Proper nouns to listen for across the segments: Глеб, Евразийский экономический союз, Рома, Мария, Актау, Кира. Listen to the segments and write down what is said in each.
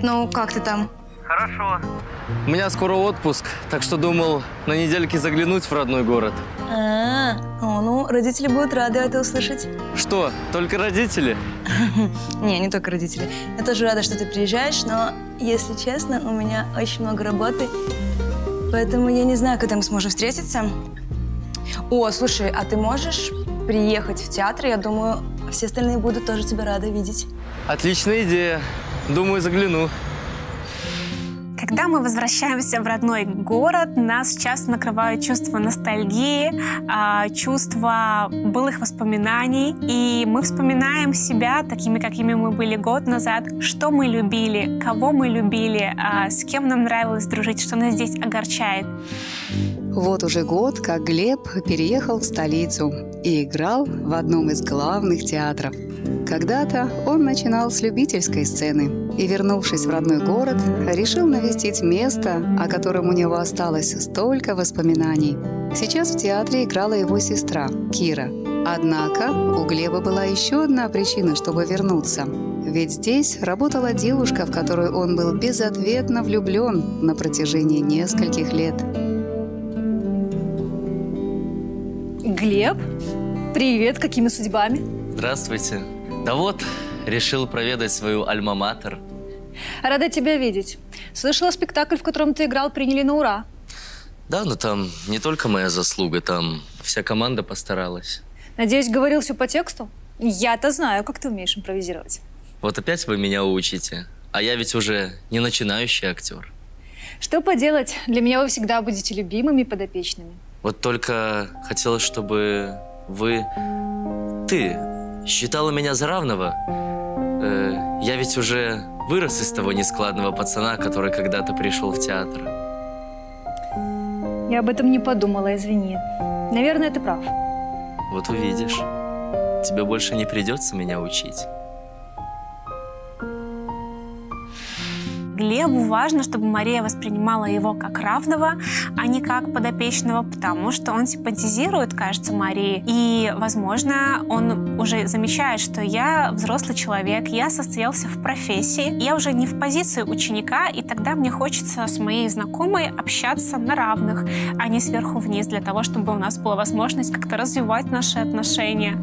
Привет, ну как ты там? Хорошо. У меня скоро отпуск, так что думал на недельке заглянуть в родной город. Ну родители будут рады это услышать. Что, только родители? Не, не только родители. Я тоже рада, что ты приезжаешь, но, если честно, у меня очень много работы, поэтому я не знаю, когда мы сможем встретиться. О, слушай, а ты можешь приехать в театр? Я думаю, все остальные будут тоже тебя рады видеть. Отличная идея. Думаю, загляну. Когда мы возвращаемся в родной город, нас часто накрывают чувство ностальгии, чувство былых воспоминаний. И мы вспоминаем себя такими, какими мы были год назад, что мы любили, кого мы любили, с кем нам нравилось дружить, что нас здесь огорчает. Вот уже год, как Глеб переехал в столицу и играл в одном из главных театров. Когда-то он начинал с любительской сцены и, вернувшись в родной город, решил навестить место, о котором у него осталось столько воспоминаний. Сейчас в театре играла его сестра Кира. Однако у Глеба была еще одна причина, чтобы вернуться. Ведь здесь работала девушка, в которую он был безответно влюблен на протяжении нескольких лет. Глеб, привет, какими судьбами? Здравствуйте. Да вот, решил проведать свою альма-матер. Рада тебя видеть. Слышала, спектакль, в котором ты играл, приняли на ура. Да, но там не только моя заслуга, там вся команда постаралась. Надеюсь, говорил все по тексту? Я-то знаю, как ты умеешь импровизировать. Вот опять вы меня учите, а я ведь уже не начинающий актер. Что поделать, для меня вы всегда будете любимыми подопечными. Вот только хотелось, чтобы ты считала меня за равного. Я ведь уже вырос из того нескладного пацана, который когда-то пришел в театр. Я об этом не подумала, извини. Наверное, ты прав. Вот увидишь. Тебе больше не придется меня учить. Глебу важно, чтобы Мария воспринимала его как равного, а не как подопечного, потому что он симпатизирует, кажется, Марии. И, возможно, он уже замечает, что я взрослый человек, я состоялся в профессии, я уже не в позиции ученика, и тогда мне хочется с моей знакомой общаться на равных, а не сверху вниз, для того, чтобы у нас была возможность как-то развивать наши отношения.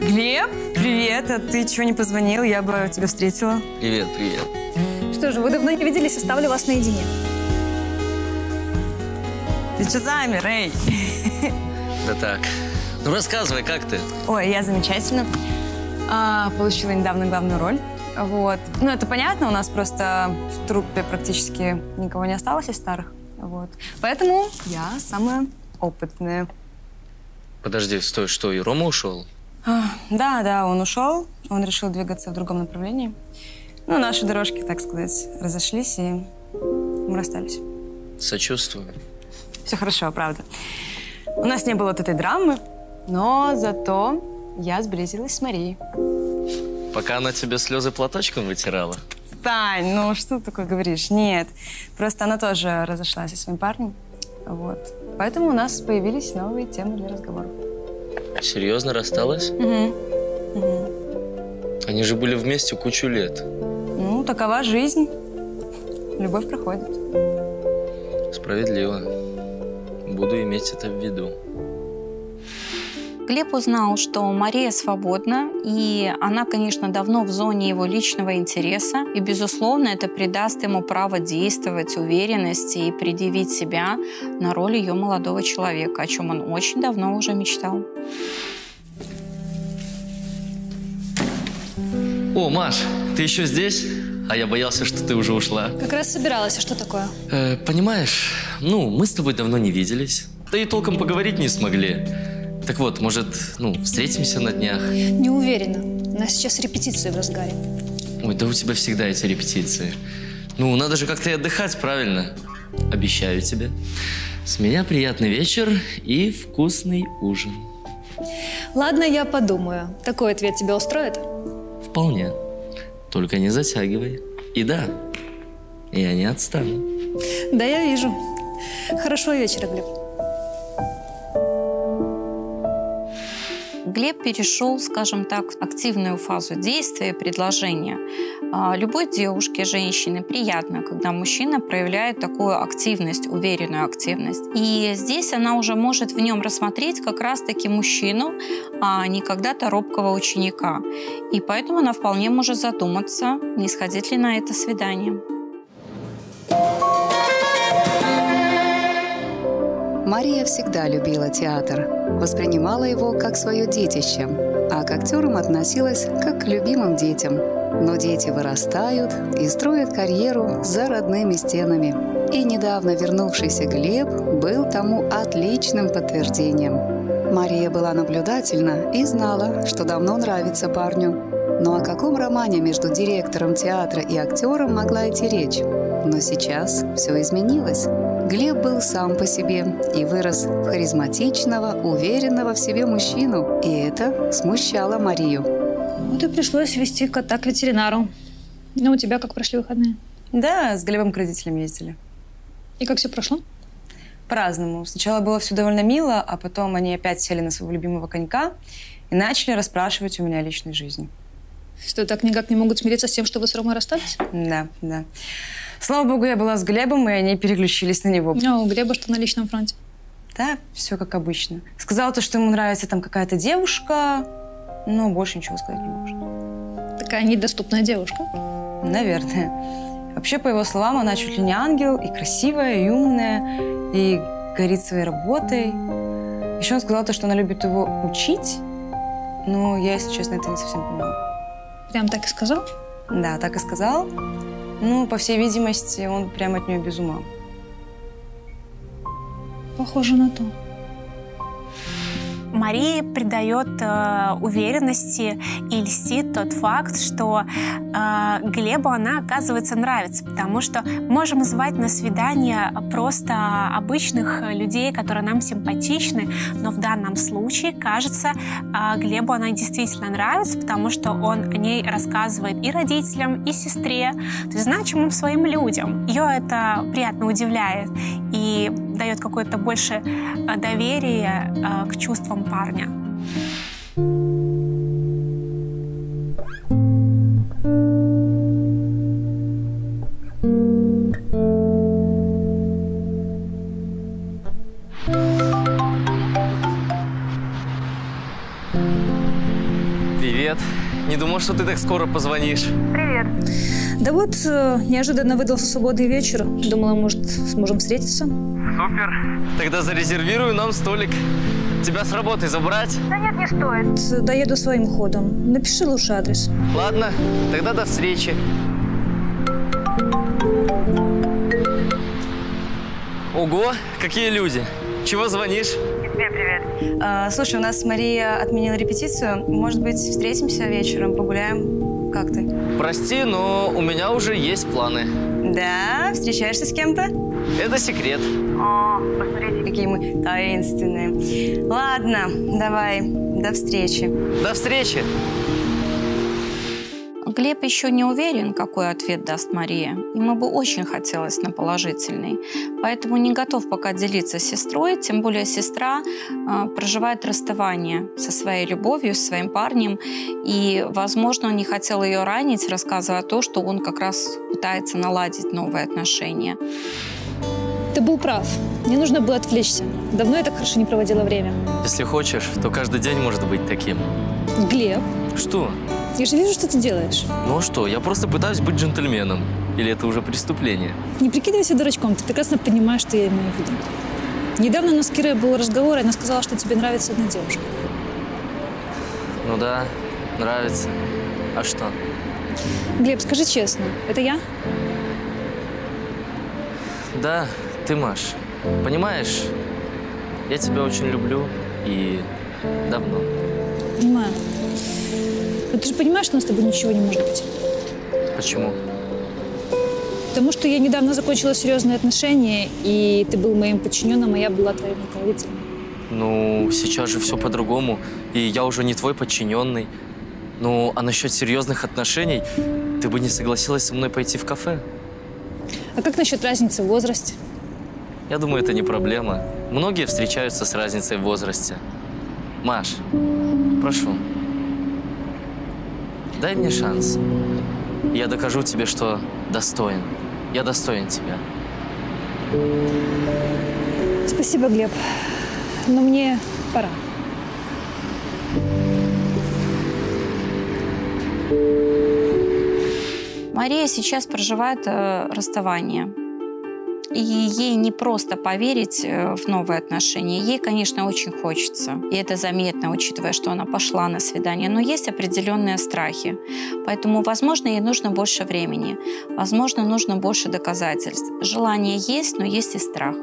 Глеб, привет! А ты чего не позвонил? Я бы тебя встретила. Привет, привет. Что же, вы давно не виделись, оставлю вас наедине. Ты что замер, эй? Да так. Ну рассказывай, как ты? Ой, я замечательно. Получила недавно главную роль. Вот. Ну это понятно, у нас просто в труппе практически никого не осталось из старых. Вот. Поэтому я самая опытная. Подожди, стой, что, и Рома ушел? Да, он ушел. Он решил двигаться в другом направлении. Ну, наши дорожки, так сказать, разошлись, и мы расстались. Сочувствую. Все хорошо, правда. У нас не было вот этой драмы, но зато я сблизилась с Марией. Пока она тебе слезы платочком вытирала? Тань, ну что такое говоришь? Нет, просто она тоже разошлась со своим парнем. Вот. Поэтому у нас появились новые темы для разговоров. Серьезно рассталась? Они же были вместе кучу лет. Ну, такова жизнь. Любовь проходит. Справедливо. Буду иметь это в виду. Глеб узнал, что Мария свободна, и она, конечно, давно в зоне его личного интереса. И, безусловно, это придаст ему право действовать, уверенности и предъявить себя на роль ее молодого человека, о чем он очень давно уже мечтал. О, Маш, ты еще здесь? А я боялся, что ты уже ушла. Как раз собиралась, а что такое? Понимаешь, ну, мы с тобой давно не виделись. Да и толком поговорить не смогли. Так вот, может, ну, встретимся на днях? Не уверена. У нас сейчас репетиции в разгаре. Ой, да у тебя всегда эти репетиции. Ну, надо же как-то и отдыхать, правильно? Обещаю тебе. С меня приятный вечер и вкусный ужин. Ладно, я подумаю. Такой ответ тебя устроит? Вполне. Только не затягивай. И да, я не отстану. Да, я вижу. Хорошего вечера, Глеб. Глеб перешел, скажем так, в активную фазу действия и предложения. Любой девушке, женщине приятно, когда мужчина проявляет такую активность, уверенную активность. И здесь она уже может в нем рассмотреть как раз-таки мужчину, а не когда-то робкого ученика. И поэтому она вполне может задуматься, не сходить ли на это свидание. Мария всегда любила театр, воспринимала его как свое детище, а к актерам относилась как к любимым детям. Но дети вырастают и строят карьеру за родными стенами. И недавно вернувшийся Глеб был тому отличным подтверждением. Мария была наблюдательна и знала, что давно нравится парню. Но о каком романе между директором театра и актером могла идти речь? Но сейчас все изменилось. Глеб был сам по себе и вырос в харизматичного, уверенного в себе мужчину. И это смущало Марию. Вот и пришлось вести кота к ветеринару. Ну, у тебя как прошли выходные? Да, с Глебом к родителям ездили. И как все прошло? По-разному. Сначала было все довольно мило, а потом они опять сели на своего любимого конька и начали расспрашивать у меня о личной жизни. Что, так никак не могут смириться с тем, что вы с Ромой расстались? Да, да. Слава богу, я была с Глебом, и они переключились на него. А у Глеба что на личном фронте? Да, все как обычно. Сказал то, что ему нравится там какая-то девушка, но больше ничего сказать не может. Такая недоступная девушка? Наверное. Вообще, по его словам, она чуть ли не ангел, и красивая, и умная, и горит своей работой. Еще он сказал то, что она любит его учить, но я, если честно, это не совсем понимала. Прям так и сказал? Да, так и сказал. Ну, по всей видимости, он прям от нее без ума. Похоже на то. Марии придает уверенности и льстит тот факт, что Глебу она, оказывается, нравится, потому что можем звать на свидание просто обычных людей, которые нам симпатичны, но в данном случае, кажется, Глебу она действительно нравится, потому что он о ней рассказывает и родителям, и сестре, то есть значимым своим людям. Ее это приятно удивляет и дает какое-то больше доверие к чувствам парня. Привет. Не думал, что ты так скоро позвонишь. Привет. Да вот, неожиданно выдался свободный вечер. Думала, может, с мужем встретиться. Супер. Тогда зарезервирую нам столик. Тебя с работы забрать? Да нет, не стоит. Доеду своим ходом. Напиши лучше адрес. Ладно, тогда до встречи. Ого, какие люди. Чего звонишь? И тебе привет. Слушай, у нас Мария отменила репетицию. Может быть, встретимся вечером, погуляем? Как ты? Прости, но у меня уже есть планы. Да? Встречаешься с кем-то? Это секрет. О, посмотрите, какие мы таинственные. Ладно, давай, до встречи. До встречи. Глеб еще не уверен, какой ответ даст Мария. Ему бы очень хотелось на положительный. Поэтому не готов пока делиться с сестрой, тем более сестра проживает расставание со своей любовью, со своим парнем. И, возможно, он не хотел ее ранить, рассказывая то, что он как раз пытается наладить новые отношения. Ты был прав. Мне нужно было отвлечься. Давно я так хорошо не проводила время. Если хочешь, то каждый день может быть таким. Глеб. Что? Я же вижу, что ты делаешь. Ну а что? Я просто пытаюсь быть джентльменом. Или это уже преступление? Не прикидывайся дурачком. Ты прекрасно понимаешь, что я имею в виду. Недавно у нас с Кирой был разговор, и она сказала, что тебе нравится одна девушка. Ну да, нравится. А что? Глеб, скажи честно, это я? Да. Ты, Маш, понимаешь, я тебя очень люблю и давно. Понимаю. Но ты же понимаешь, что у нас с тобой ничего не может быть. Почему? Потому что я недавно закончила серьезные отношения, и ты был моим подчиненным, а я была твоим руководителем. Ну, сейчас же все по-другому, и я уже не твой подчиненный. Ну, а насчет серьезных отношений, ты бы не согласилась со мной пойти в кафе? А как насчет разницы в возрасте? Я думаю, это не проблема. Многие встречаются с разницей в возрасте. Маш, прошу, дай мне шанс. Я докажу тебе, что достоин. Я достоин тебя. Спасибо, Глеб. Но мне пора. Мария сейчас проживает расставание. И ей не просто поверить в новые отношения. Ей, конечно, очень хочется. И это заметно, учитывая, что она пошла на свидание. Но есть определенные страхи. Поэтому, возможно, ей нужно больше времени. Возможно, нужно больше доказательств. Желание есть, но есть и страх.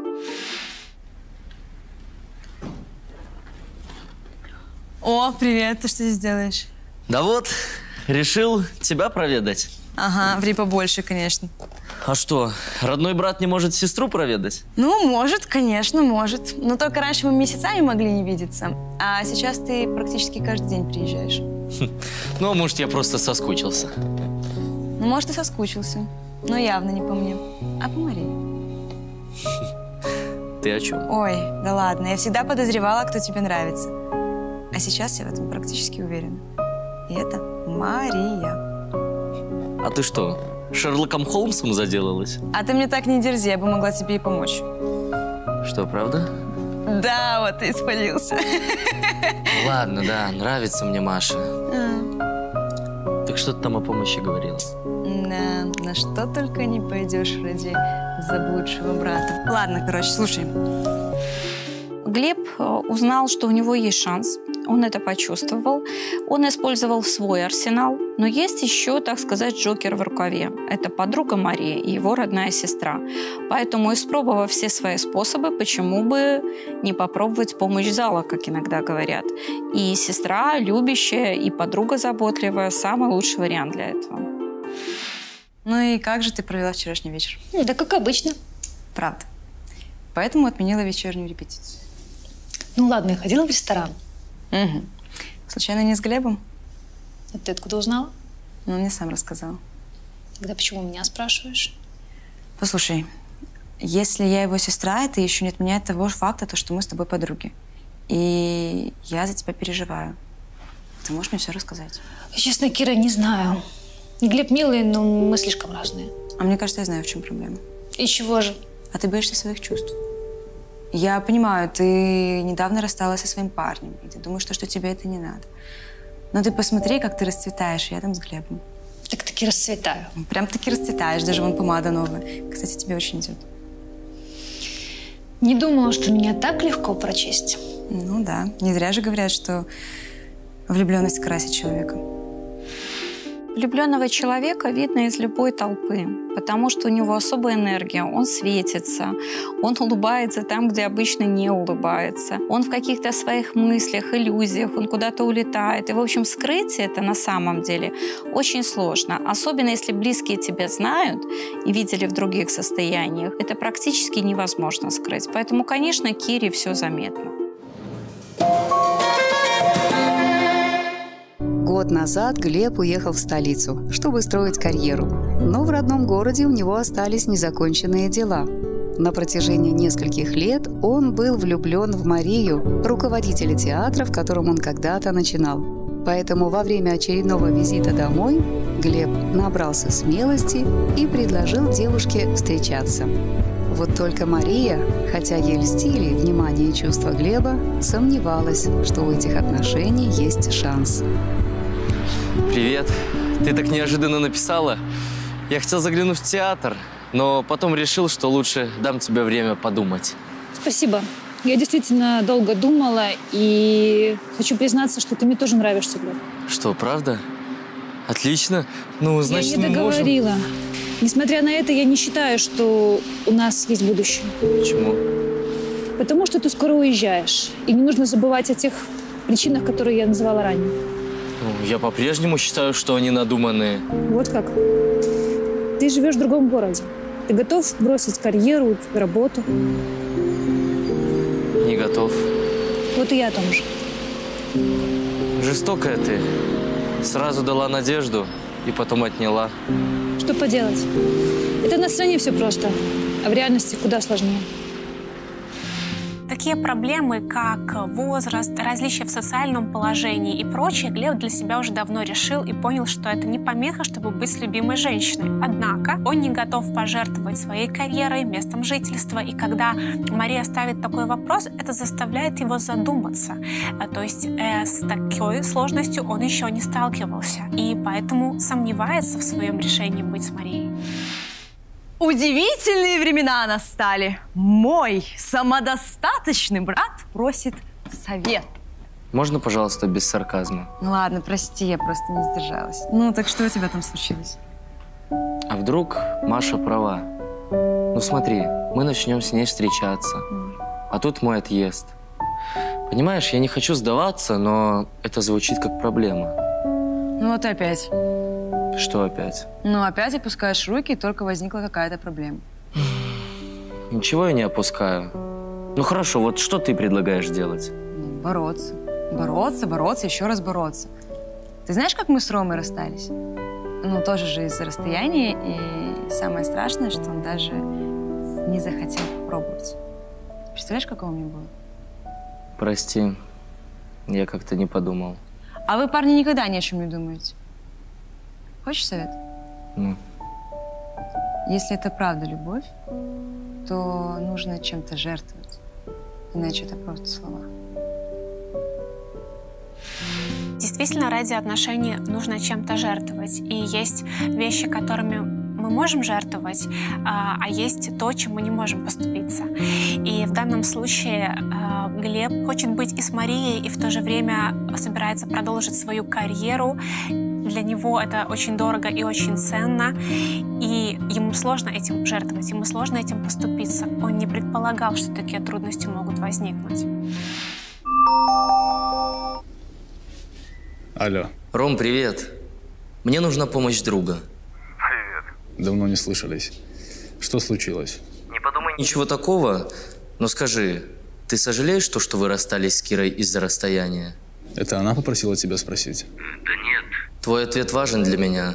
О, привет. Ты что здесь делаешь? Да вот, решил тебя проведать. Ага, ври побольше, конечно. А что, родной брат не может сестру проведать? Ну, может, конечно, может. Но только раньше мы месяцами могли не видеться. А сейчас ты практически каждый день приезжаешь. Ну, может, я просто соскучился. Ну, может, и соскучился. Но явно не по мне. А по Марии. Ты о чем? Ой, да ладно. Я всегда подозревала, кто тебе нравится. А сейчас я в этом практически уверена. И это Мария. А ты что, Шерлоком Холмсом заделалась? А ты мне так не дерзи, я бы могла тебе и помочь. Что, правда? Да, вот ты испалился. Ладно, да, нравится мне Маша. А. Так что ты там о помощи говорила? Да, на что только не пойдешь ради заблудшего брата. Ладно, короче, слушай. Глеб узнал, что у него есть шанс. Он это почувствовал. Он использовал свой арсенал. Но есть еще, так сказать, джокер в рукаве. Это подруга Марии и его родная сестра. Поэтому, испробовав все свои способы, почему бы не попробовать помощь зала, как иногда говорят. И сестра любящая, и подруга заботливая. Самый лучший вариант для этого. Ну и как же ты провела вчерашний вечер? Да как обычно. Правда. Поэтому отменила вечернюю репетицию. Ну ладно, я ходила в ресторан. Угу. Случайно не с Глебом? А ты откуда узнала? Ну, он мне сам рассказал. Тогда почему меня спрашиваешь? Послушай, если я его сестра, это еще не отменяет того факта, то, что мы с тобой подруги. И я за тебя переживаю. Ты можешь мне все рассказать? Честно, Кира, не знаю. Глеб милый, но мы слишком разные. А мне кажется, я знаю, в чем проблема. И чего же? А ты боишься своих чувств. Я понимаю, ты недавно рассталась со своим парнем, и ты думаешь, что тебе это не надо. Но ты посмотри, как ты расцветаешь рядом с Глебом. Так-таки расцветаю. Прям-таки расцветаешь, даже вон помада новая. Кстати, тебе очень идет. Не думала, что меня так легко прочесть. Ну да, не зря же говорят, что влюбленность красит человека. Влюбленного человека видно из любой толпы, потому что у него особая энергия, он светится, он улыбается там, где обычно не улыбается, он в каких-то своих мыслях, иллюзиях, он куда-то улетает. И, в общем, скрыть это на самом деле очень сложно, особенно если близкие тебя знают и видели в других состояниях. Это практически невозможно скрыть, поэтому, конечно, Кире все заметно. Год назад Глеб уехал в столицу, чтобы строить карьеру. Но в родном городе у него остались незаконченные дела. На протяжении нескольких лет он был влюблен в Марию, руководителя театра, в котором он когда-то начинал. Поэтому во время очередного визита домой Глеб набрался смелости и предложил девушке встречаться. Вот только Мария, хотя ей льстили внимание и чувства Глеба, сомневалась, что у этих отношений есть шанс. Привет. Ты так неожиданно написала. Я хотел заглянуть в театр, но потом решил, что лучше дам тебе время подумать. Спасибо. Я действительно долго думала и хочу признаться, что ты мне тоже нравишься, Глеб. Что, правда? Отлично. Ну, значит, мы можем... Я не договорила. Несмотря на это, я не считаю, что у нас есть будущее. Почему? Потому что ты скоро уезжаешь. И не нужно забывать о тех причинах, которые я называла ранее. Я по-прежнему считаю, что они надуманные. Вот как? Ты живешь в другом городе. Ты готов бросить карьеру, работу? Не готов. Вот и я о том же. Жестокая ты. Сразу дала надежду и потом отняла. Что поделать? Это на сцене все просто, а в реальности куда сложнее. такие проблемы, как возраст, различия в социальном положении и прочее, Глеб для себя уже давно решил и понял, что это не помеха, чтобы быть с любимой женщиной. Однако он не готов пожертвовать своей карьерой, местом жительства, и когда Мария ставит такой вопрос, это заставляет его задуматься. То есть с такой сложностью он еще не сталкивался, и поэтому сомневается в своем решении быть с Марией. Удивительные времена настали. Мой самодостаточный брат просит совет. Можно, пожалуйста, без сарказма? Ну ладно, прости, я просто не сдержалась. Ну так что у тебя там случилось? А вдруг Маша права? Ну смотри, мы начнем с ней встречаться. А тут мой отъезд. Понимаешь, я не хочу сдаваться, но это звучит как проблема. Ну вот опять. Что опять? Ну, опять опускаешь руки, и только возникла какая-то проблема. Ничего я не опускаю. Ну, хорошо, вот что ты предлагаешь делать? Бороться. Бороться, бороться, еще раз бороться. Ты знаешь, как мы с Ромой расстались? Ну, тоже же из-за расстояния, и самое страшное, что он даже не захотел попробовать. Представляешь, какого мне было? Прости, я как-то не подумал. А вы, парни, никогда ни о чем не думаете? Хочешь совет? Ну. Если это правда любовь, то нужно чем-то жертвовать. Иначе это просто слова. Действительно, ради отношений нужно чем-то жертвовать. И есть вещи, которыми мы можем жертвовать, а есть то, чем мы не можем поступиться. И в данном случае Глеб хочет быть и с Марией, и в то же время собирается продолжить свою карьеру. Для него это очень дорого и очень ценно, и ему сложно этим жертвовать, ему сложно этим поступиться. Он не предполагал, что такие трудности могут возникнуть. Алло. Ром, привет. Мне нужна помощь друга. Давно не слышались. Что случилось? Не подумай ничего такого, но скажи, ты сожалеешь то, что вы расстались с Кирой из-за расстояния? Это она попросила тебя спросить? Да нет. Твой ответ важен для меня.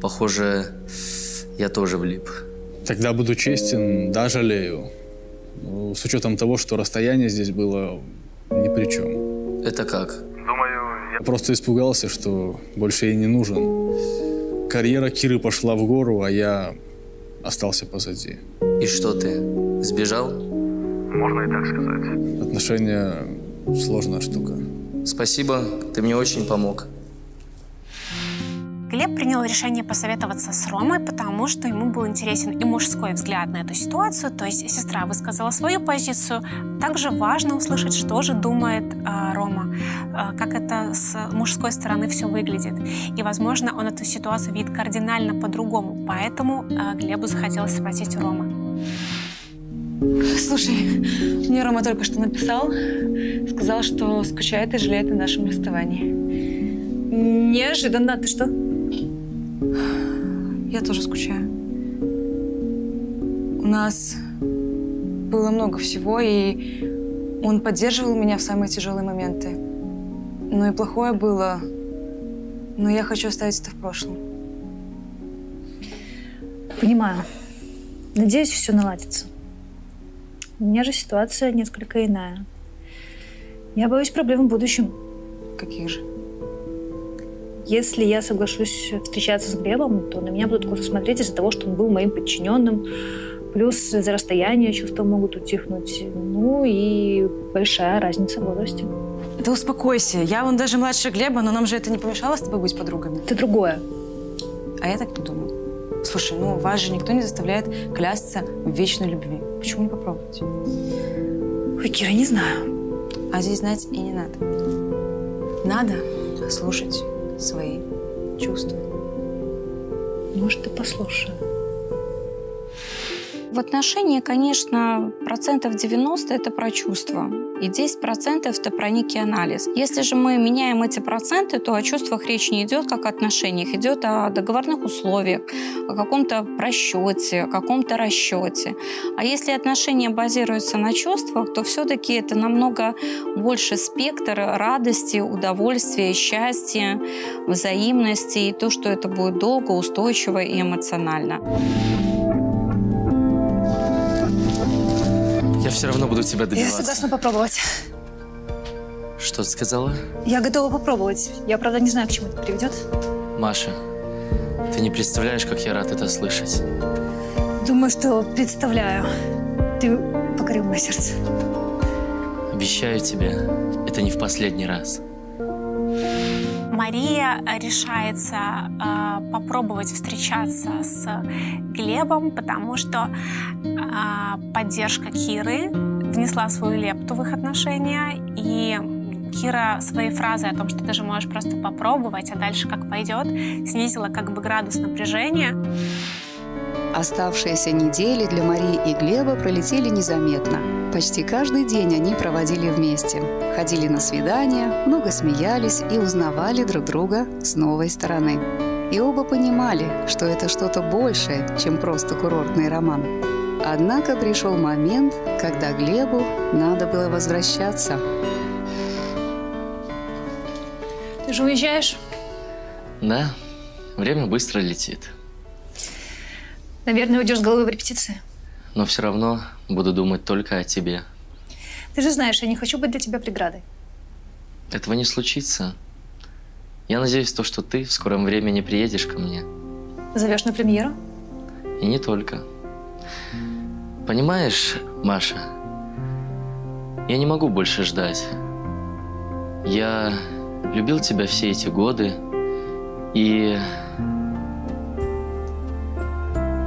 Похоже, я тоже влип. Тогда буду честен, да, жалею. Ну, с учетом того, что расстояние здесь было ни при чем. Это как? Думаю, я просто испугался, что больше ей не нужен. Карьера Киры пошла в гору, а я остался позади. И что ты, сбежал? Можно и так сказать. Отношения – сложная штука. Спасибо, ты мне очень помог. Глеб принял решение посоветоваться с Ромой, потому что ему был интересен и мужской взгляд на эту ситуацию, то есть сестра высказала свою позицию. Также важно услышать, что же думает Рома, как это с мужской стороны все выглядит. И, возможно, он эту ситуацию видит кардинально по-другому, поэтому Глебу захотелось спросить у Ромы. Слушай, мне Рома только что написал, сказал, что скучает и жалеет о нашем расставании. Неожиданно, ты что? Я тоже скучаю. У нас было много всего, и он поддерживал меня в самые тяжелые моменты. Но и плохое было, но я хочу оставить это в прошлом. Понимаю. Надеюсь, все наладится. У меня же ситуация несколько иная. Я боюсь проблем в будущем. Каких же? Если я соглашусь встречаться с Глебом, то на меня будут косо смотреть из-за того, что он был моим подчиненным. Плюс из-за расстояния чувства могут утихнуть. Ну и большая разница в возрасте. Да успокойся. Я вон даже младше Глеба, но нам же это не помешало с тобой быть подругами. Это другое. А я так не думаю. Слушай, ну вас же никто не заставляет клясться в вечной любви. Почему не попробовать? Ой, Кира, не знаю. А здесь знать и не надо. Надо слушать свои чувства. Может, и послушаю. В отношении, конечно, процентов 90 – это про чувства. И 10% – это про некий анализ. Если же мы меняем эти проценты, то о чувствах речь не идет как о отношениях, идет о договорных условиях, о каком-то просчете, о каком-то расчете. А если отношения базируются на чувствах, то все-таки это намного больше спектр радости, удовольствия, счастья, взаимности и то, что это будет долго, устойчиво и эмоционально. Я все равно буду тебя добиваться. Я согласна попробовать. Что ты сказала? Я готова попробовать. Я, правда, не знаю, к чему это приведет. Маша, ты не представляешь, как я рад это слышать. Думаю, что представляю. Ты покорил мое сердце. Обещаю тебе, это не в последний раз. Мария решается попробовать встречаться с Глебом, потому что поддержка Киры внесла свою лепту в их отношения. И Кира своей фразой о том, что ты же можешь просто попробовать, а дальше как пойдет, снизила как бы градус напряжения. Оставшиеся недели для Марии и Глеба пролетели незаметно. Почти каждый день они проводили вместе. Ходили на свидания, много смеялись и узнавали друг друга с новой стороны. И оба понимали, что это что-то большее, чем просто курортный роман. Однако пришел момент, когда Глебу надо было возвращаться. Ты же уезжаешь? Да, время быстро летит. Наверное, уйдешь с головы в репетиции. Но все равно буду думать только о тебе. Ты же знаешь, я не хочу быть для тебя преградой. Этого не случится. Я надеюсь, то, что ты в скором времени приедешь ко мне. Зовешь на премьеру? И не только. Понимаешь, Маша, я не могу больше ждать. Я любил тебя все эти годы и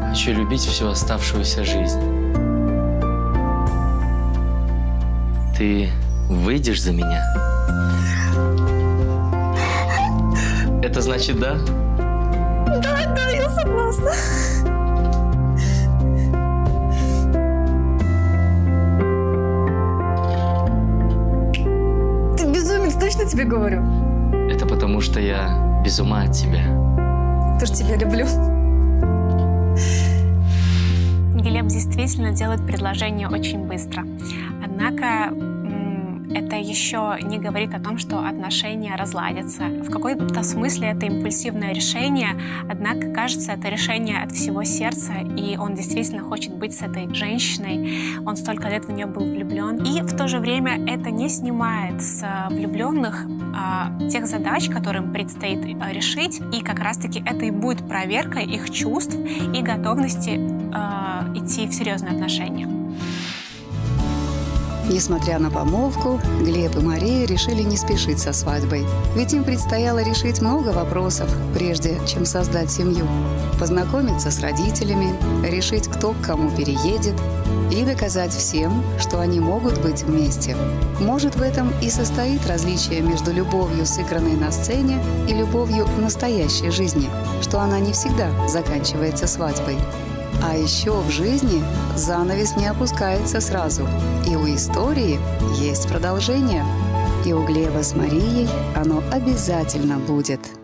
хочу любить всю оставшуюся жизнь. Ты выйдешь за меня? Это значит да? Да, я согласна. Ты безумец, точно тебе говорю? Это потому, что я без ума от тебя. Тоже тебя люблю. Глеб действительно делает предложение очень быстро. Однако это еще не говорит о том, что отношения разладятся. В какой-то смысле это импульсивное решение, однако, кажется, это решение от всего сердца, и он действительно хочет быть с этой женщиной. Он столько лет в нее был влюблен. И в то же время это не снимает с влюбленных тех задач, которым предстоит решить. И как раз-таки это и будет проверка их чувств и готовности идти в серьезные отношения. Несмотря на помолвку, Глеб и Мария решили не спешить со свадьбой. Ведь им предстояло решить много вопросов, прежде чем создать семью. Познакомиться с родителями, решить, кто к кому переедет, и доказать всем, что они могут быть вместе. Может, в этом и состоит различие между любовью, сыгранной на сцене, и любовью в настоящей жизни, что она не всегда заканчивается свадьбой. А еще в жизни занавес не опускается сразу, и у истории есть продолжение. И у Глеба с Марией оно обязательно будет.